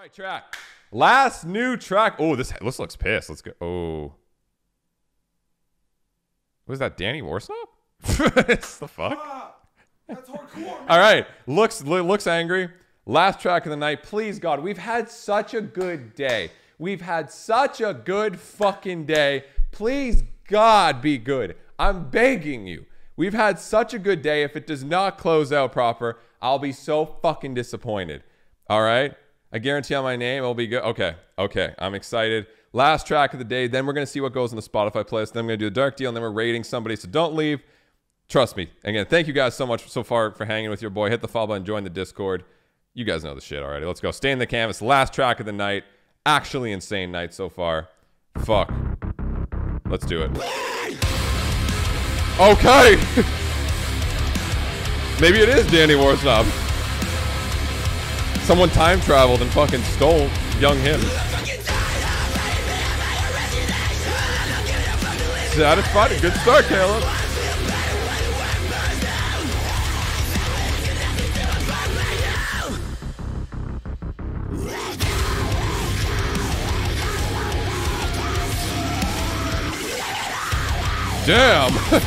right, track. Last new track. Oh, this looks pissed. Let's go. Oh. Was that Danny Worsnop? The fuck? That's hardcore. Man. All right. Looks angry. Last track of the night. Please, God, we've had such a good day. We've had such a good fucking day. Please, God, be good. I'm begging you. We've had such a good day. If it does not close out proper, I'll be so fucking disappointed. All right. I guarantee on my name, I'll be good. Okay. Okay. I'm excited. Last track of the day. Then we're going to see what goes in the Spotify playlist. Then I'm going to do the dark deal. And then we're rating somebody. So don't leave. Trust me. Again, thank you guys so much so far for hanging with your boy. Hit the follow button. Join the Discord. You guys know the shit already. Let's go. Stay in the canvas. Last track of the night. Actually insane night so far. Fuck. Let's do it. Okay. Maybe it is Danny Worsnop. Someone time traveled and fucking stole young him. Satisfied. A good start, Caleb. Damn!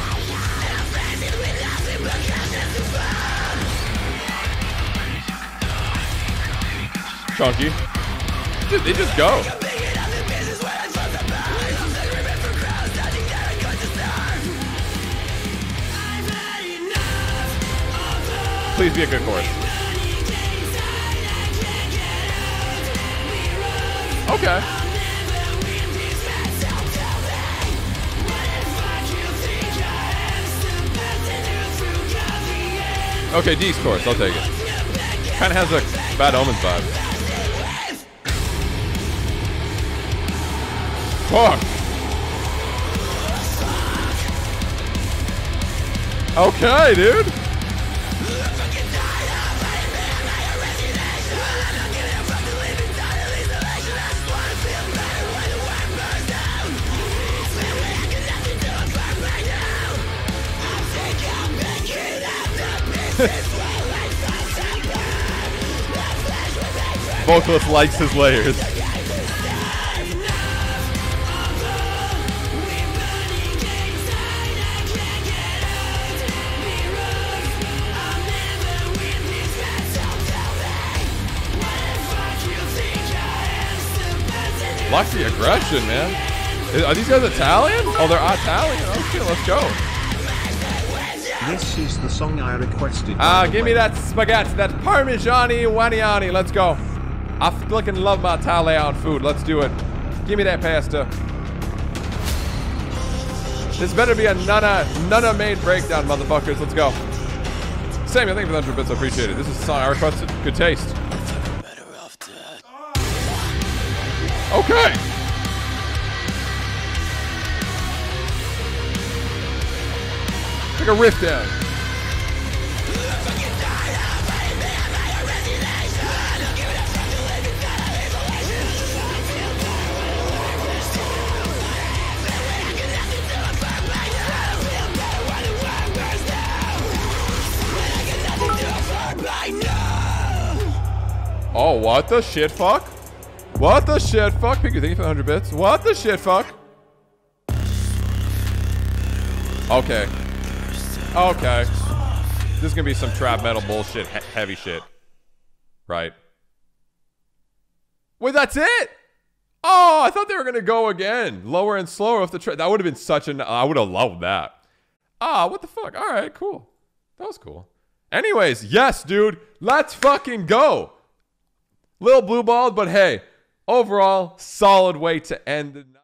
Chunky. Dude, they just go. Please be a good chorus. Okay. Okay, D's course, I'll take it. Kinda has a Bad Omens vibe. Fuck! Okay, dude! Vocalist likes his layers. Lots of aggression, man. Are these guys Italian? Oh, they're Italian. Oh shit, let's go. This is the song I requested. Give me that spaghetti, that parmigiani waniani. Let's go. I fucking love my Italian food. Let's do it. Give me that pasta. This better be a nana made breakdown, motherfuckers. Let's go. Samuel, thank you for the 100 bits. I appreciate it. This is the song I requested. Good taste. Okay. Like a riff down. Oh, what the shit fuck? What the shit fuck? Thank you for 100 bits. What the shit fuck? Okay. Okay. This is gonna be some trap metal bullshit, heavy shit. Right. Wait, that's it? Oh, I thought they were gonna go again. Lower and slower off the track. That would have been such an... I would have loved that. Ah, what the fuck? All right, cool. That was cool. Anyways, yes, dude. Let's fucking go. Little blue balled, but hey, overall, solid way to end the night.